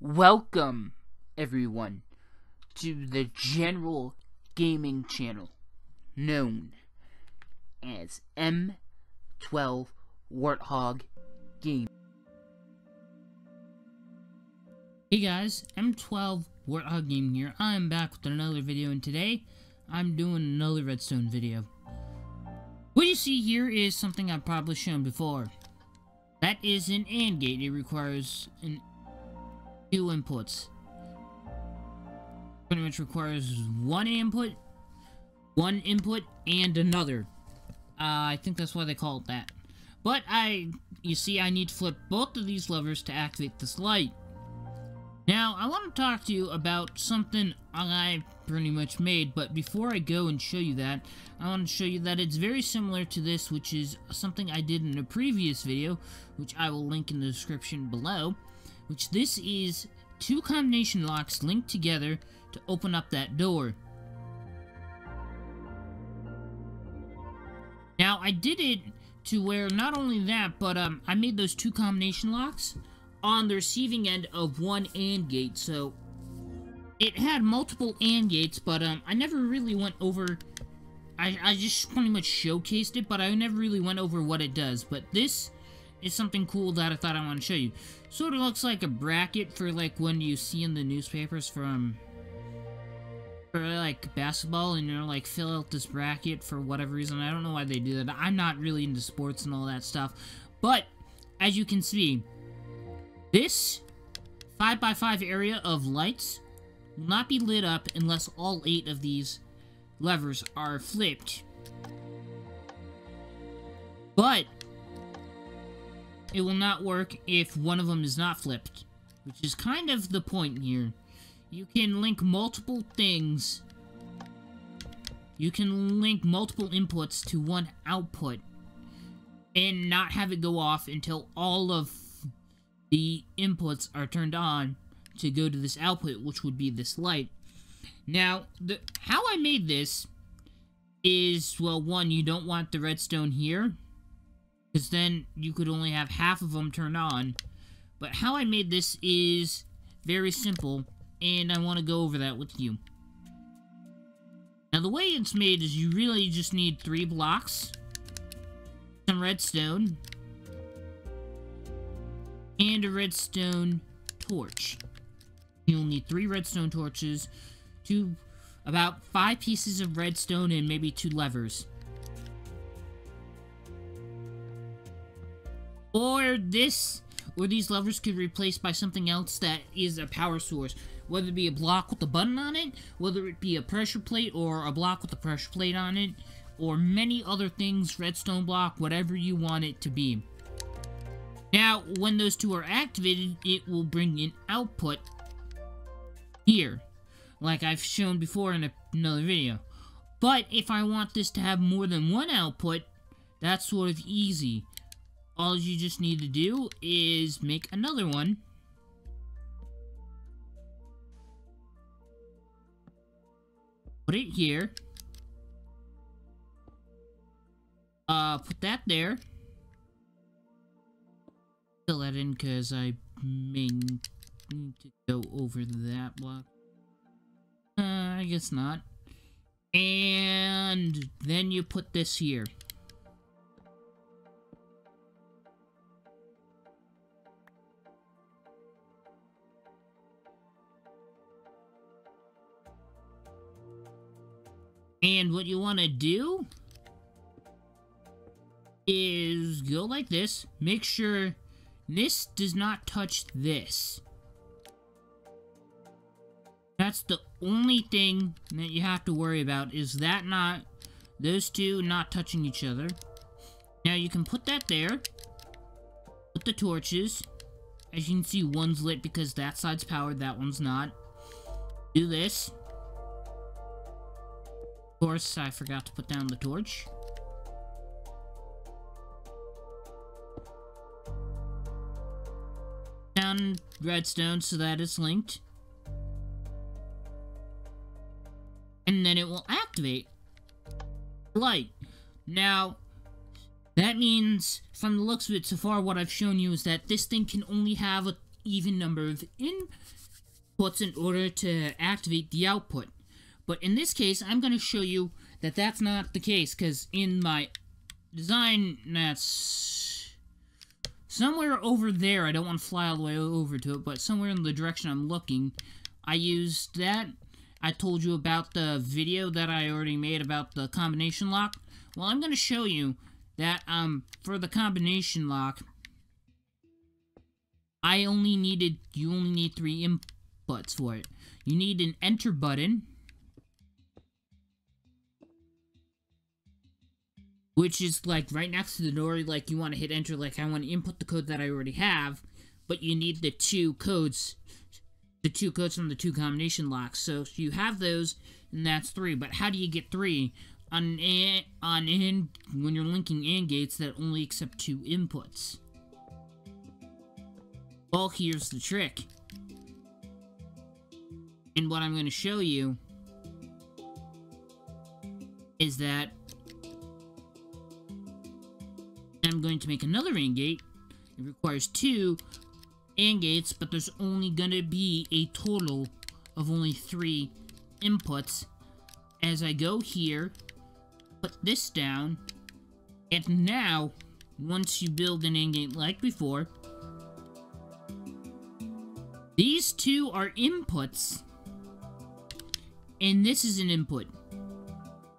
Welcome, everyone, to the general gaming channel known as M12 Warthog Gaming. Hey guys, M12 Warthog Gaming here. I'm back with another video, and today I'm doing another redstone video. What you see here is something I've probably shown before. That is an AND gate. It requires two inputs. Pretty much requires one input, and another. I think that's why they call it that. But you see, I need to flip both of these levers to activate this light. Now, I want to talk to you about something I pretty much made, but before I go and show you that, I want to show you that it's very similar to this, which is something I did in a previous video, which I will link in the description below, which this is two combination locks linked together to open up that door. Now, I did it to where not only that, but I made those two combination locks on the receiving end of one AND gate, so it had multiple AND gates, but I never really went over. I just pretty much showcased it, but I never really went over what it does. But this is something cool that I thought I want to show you. Sort of looks like a bracket for like when you see in the newspapers for like basketball, and you're like, fill out this bracket for whatever reason. I don't know why they do that. I'm not really into sports and all that stuff, but as you can see, this 5x5 area of lights will not be lit up unless all 8 of these levers are flipped. But it will not work if one of them is not flipped, which is kind of the point here. You can link multiple things. You can link multiple inputs to one output and not have it go off until all of the inputs are turned on to go to this output, which would be this light. Now, how I made this is, well, one, you don't want the redstone here, because then you could only have half of them turned on. But how I made this is very simple, and I want to go over that with you. Now, the way it's made is you really just need 3 blocks, some redstone, and a redstone torch. You'll need 3 redstone torches, about 5 pieces of redstone, and maybe 2 levers. Or these levers could be replaced by something else that is a power source, whether it be a block with a button on it, whether it be a pressure plate or a block with a pressure plate on it, or many other things, redstone block, whatever you want it to be. Now, when those two are activated, it will bring in output here, like I've shown before in another video. But if I want this to have more than one output, that's sort of easy. All you just need to do is make another one. Put it here. Put that there. Fill that in because I may need to go over that block. I guess not. And then you put this here. And what you want to do is go like this. Make sure this does not touch this. That's the only thing that you have to worry about, is that those two not touching each other. Now you can put that there. Put the torches. As you can see, one's lit because that side's powered, that one's not. Do this. Of course, I forgot to put down the torch. Redstone so that it's linked, and then it will activate light. Now that means, from the looks of it so far, what I've shown you is that this thing can only have a even number of inputs in order to activate the output. But in this case, I'm going to show you that that's not the case, because in my design, that's somewhere over there. I don't want to fly all the way over to it, but somewhere in the direction I'm looking, I used that. I told you about the video that I already made about the combination lock. Well, I'm going to show you that for the combination lock, you only need 3 inputs for it. You need an enter button, which is like right next to the door. Like, you want to hit enter, like I want to input the code that I already have, but you need the 2 codes. The 2 codes from the 2 combination locks. So you have those, and that's 3. But how do you get 3? When you're linking AND gates that only accept 2 inputs. Well, here's the trick. And what I'm going to show you is that I'm going to make another AND gate. It requires 2 AND gates, but there's only going to be a total of only 3 inputs. As I go here, put this down, and now, once you build an AND gate like before, these 2 are inputs, and this is an input.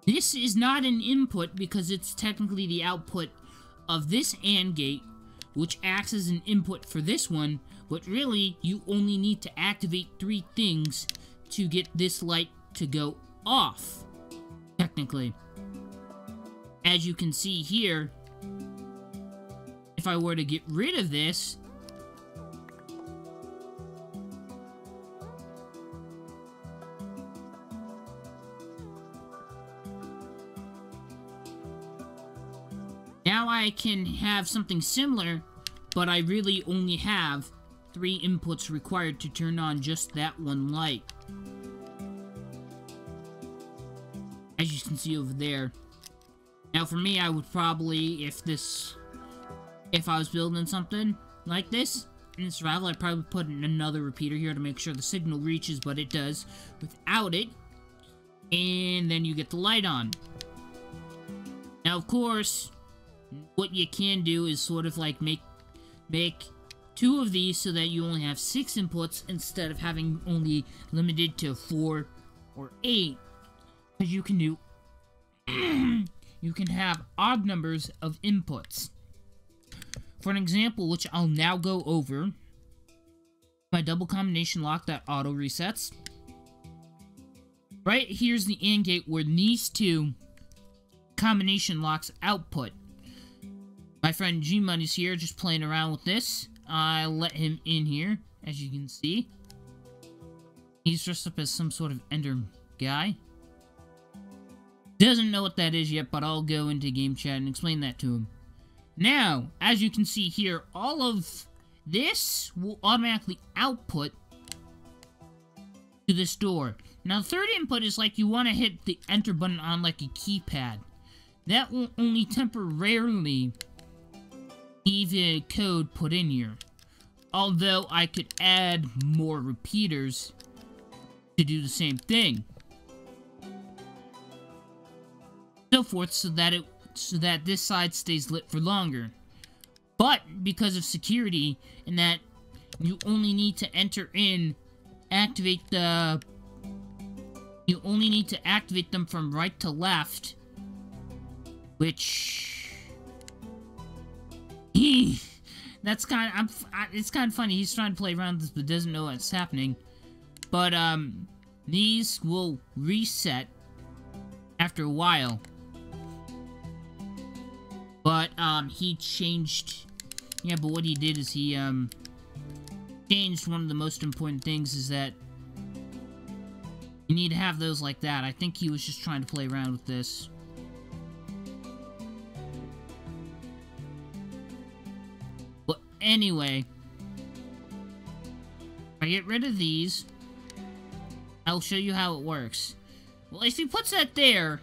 This is not an input because it's technically the output of this AND gate, which acts as an input for this one, but really, you only need to activate 3 things to get this light to go off, technically. As you can see here, if I were to get rid of this, now I can have something similar, but I really only have 3 inputs required to turn on just that one light. As you can see over there. Now for me, I would probably, if I was building something like this in survival, I'd probably put in another repeater here to make sure the signal reaches what it does without it. And then you get the light on. Now of course, what you can do is sort of like make 2 of these so that you only have 6 inputs instead of having only limited to 4 or 8. Because you can do you can have odd numbers of inputs. For an example, which I'll now go over, my double combination lock that auto resets. Right here's the AND gate where these 2 combination locks output. My friend G Money's here just playing around with this. I let him in here, as you can see. He's dressed up as some sort of ender guy. Doesn't know what that is yet, but I'll go into game chat and explain that to him. Now, as you can see here, all of this will automatically output to this door. Now, the 3rd input is like you want to hit the enter button on like a keypad. That will only temporarily leave a code put in here. Although, I could add more repeaters to do the same thing. So forth, so that this side stays lit for longer. But because of security, and that you only need to enter in, you only need to activate them from right to left, which that's kind of, it's kind of funny. He's trying to play around with this, but doesn't know what's happening. But these will reset after a while. But, he changed... Yeah, but what he did is he, changed one of the most important things, is that you need to have those like that. I think he was just trying to play around with this. But, anyway, if I get rid of these, I'll show you how it works. Well, if he puts that there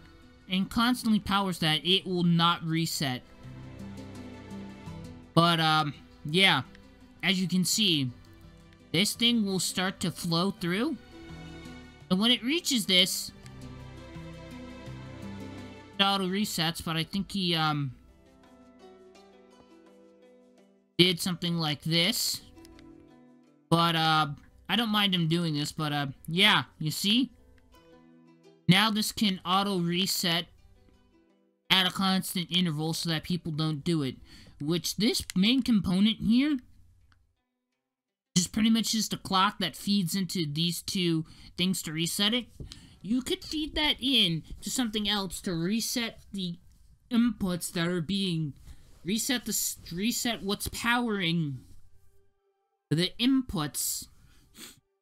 and constantly powers that, it will not reset. But, yeah. As you can see, this thing will start to flow through. And when it reaches this, it auto resets, but I think he, did something like this. But, I don't mind him doing this, but, yeah, you see? Now this can auto reset at a constant interval so that people don't do it. Which, this main component here is pretty much just a clock that feeds into these two things to reset it. You could feed that in to something else to reset the inputs that are being... Reset what's powering the inputs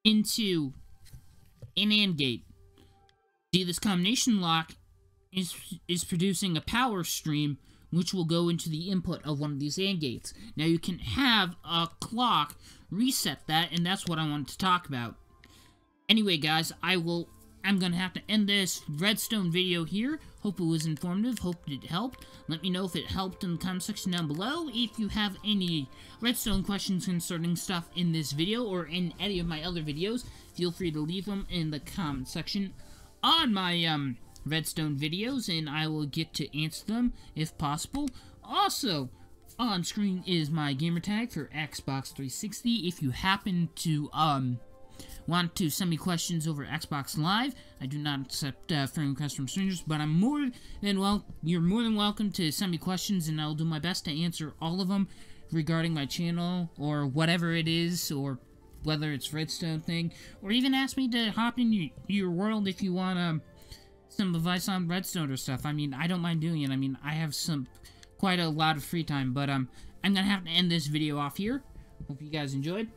into an AND gate. See, this combination lock is producing a power stream which will go into the input of one of these AND gates. Now you can have a clock reset that, and that's what I wanted to talk about. Anyway, guys, I'm gonna have to end this redstone video here. Hope it was informative. Hope it helped. Let me know if it helped in the comment section down below. If you have any redstone questions concerning stuff in this video or in any of my other videos, feel free to leave them in the comment section on my redstone videos, and I will get to answer them if possible. Also, on screen is my gamertag for Xbox 360. If you happen to want to send me questions over Xbox Live. I do not accept friend requests from strangers, but you're more than welcome to send me questions, and I'll do my best to answer all of them regarding my channel, or whatever it is, or whether it's redstone thing, or even ask me to hop in your world if you want some advice on redstone or stuff. I mean, I don't mind doing it. I mean, I have quite a lot of free time, but I'm gonna have to end this video off here. Hope you guys enjoyed.